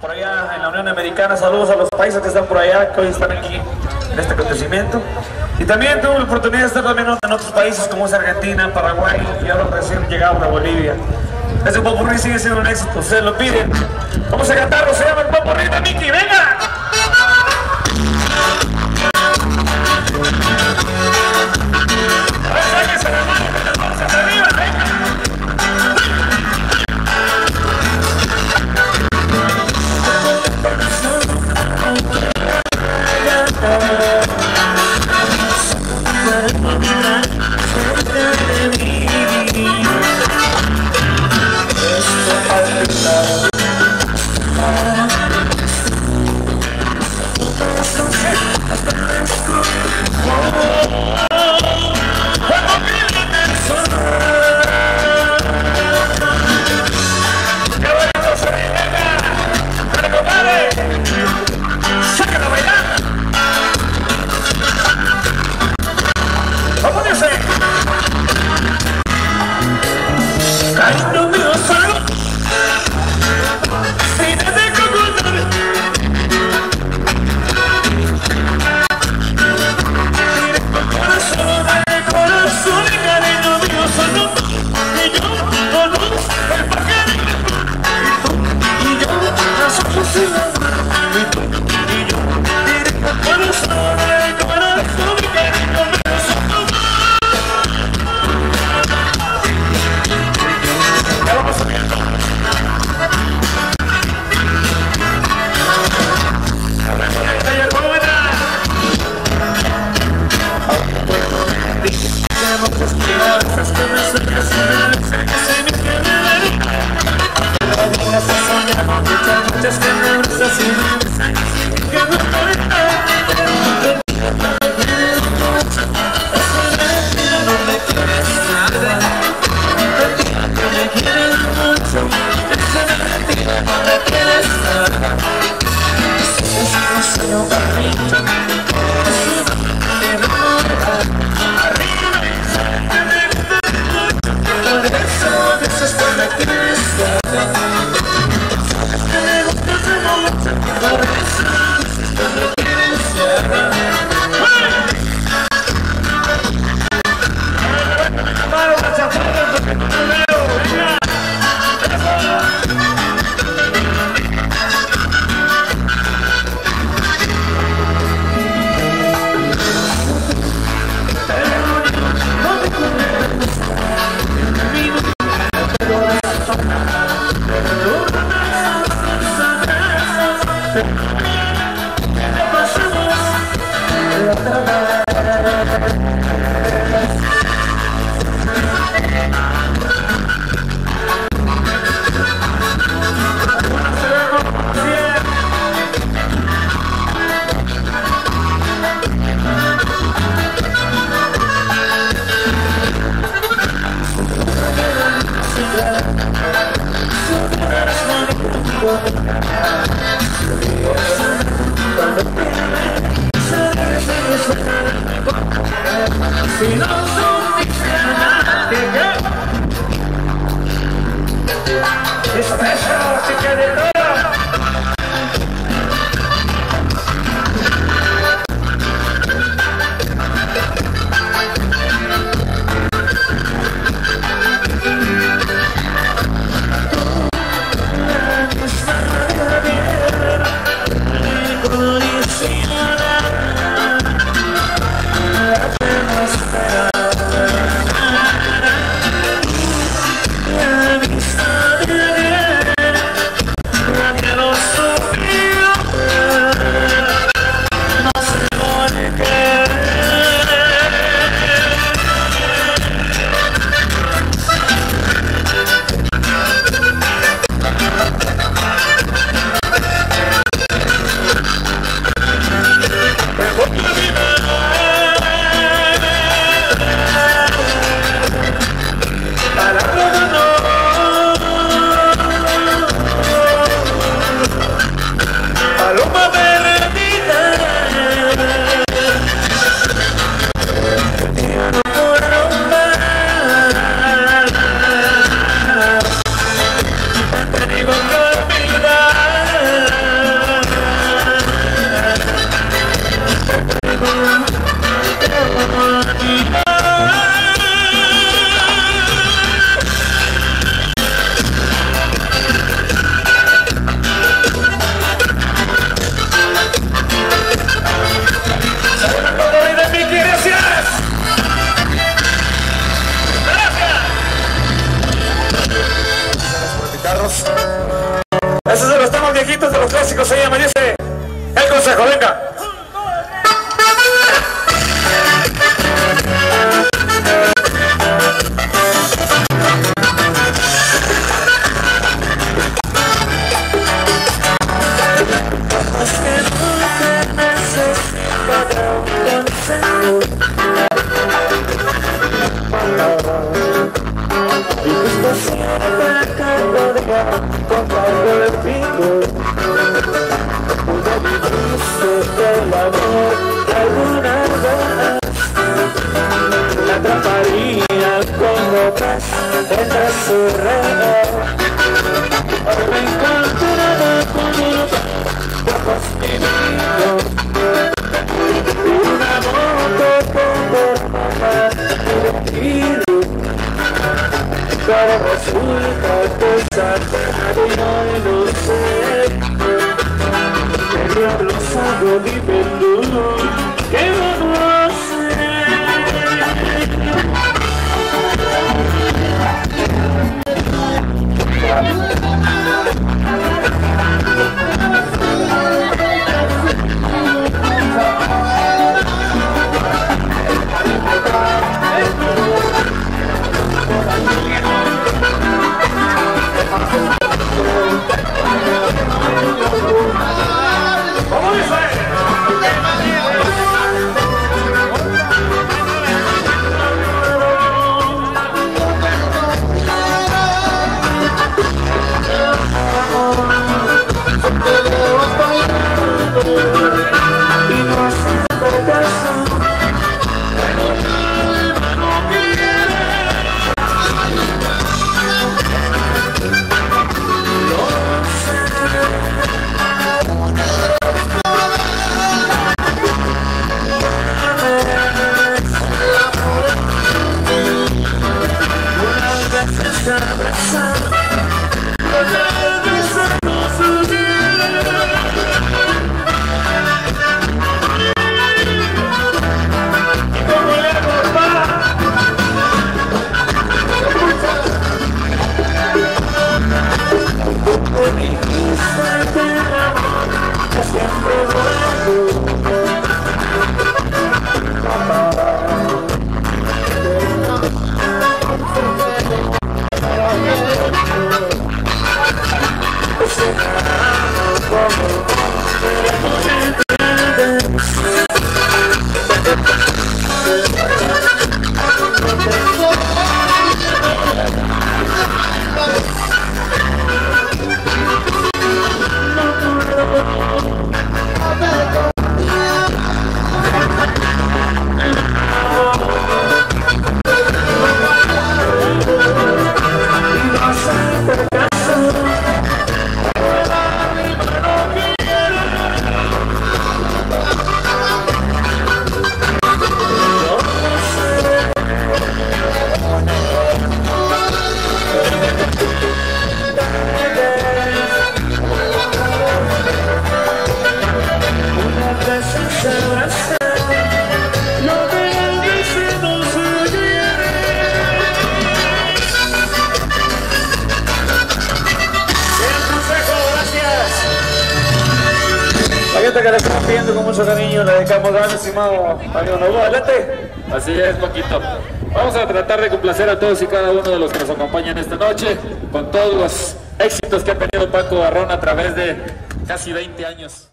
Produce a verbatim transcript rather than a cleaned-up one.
por allá en la Unión Americana. Saludos a los países que están por allá, que hoy están aquí en este acontecimiento. Y también tuve la oportunidad de estar también en otros países como es Argentina, Paraguay y ahora recién llegado a Bolivia. Ese Popurri sigue siendo un éxito, ustedes lo piden. Vamos a cantarlo, se llama el Popurri de Mickey, venga. Tengo que olvidar. Para resulta pesar, harina de los seres, el diablo sabe mi perdón, ¿qué vamos a que le estamos pidiendo con mucho cariño la de Paco Barrón, estimado amigo Novoa? Adelante. Así es, Paquito. Vamos a tratar de complacer a todos y cada uno de los que nos acompañan esta noche con todos los éxitos que ha tenido Paco Barrón a través de casi veinte años.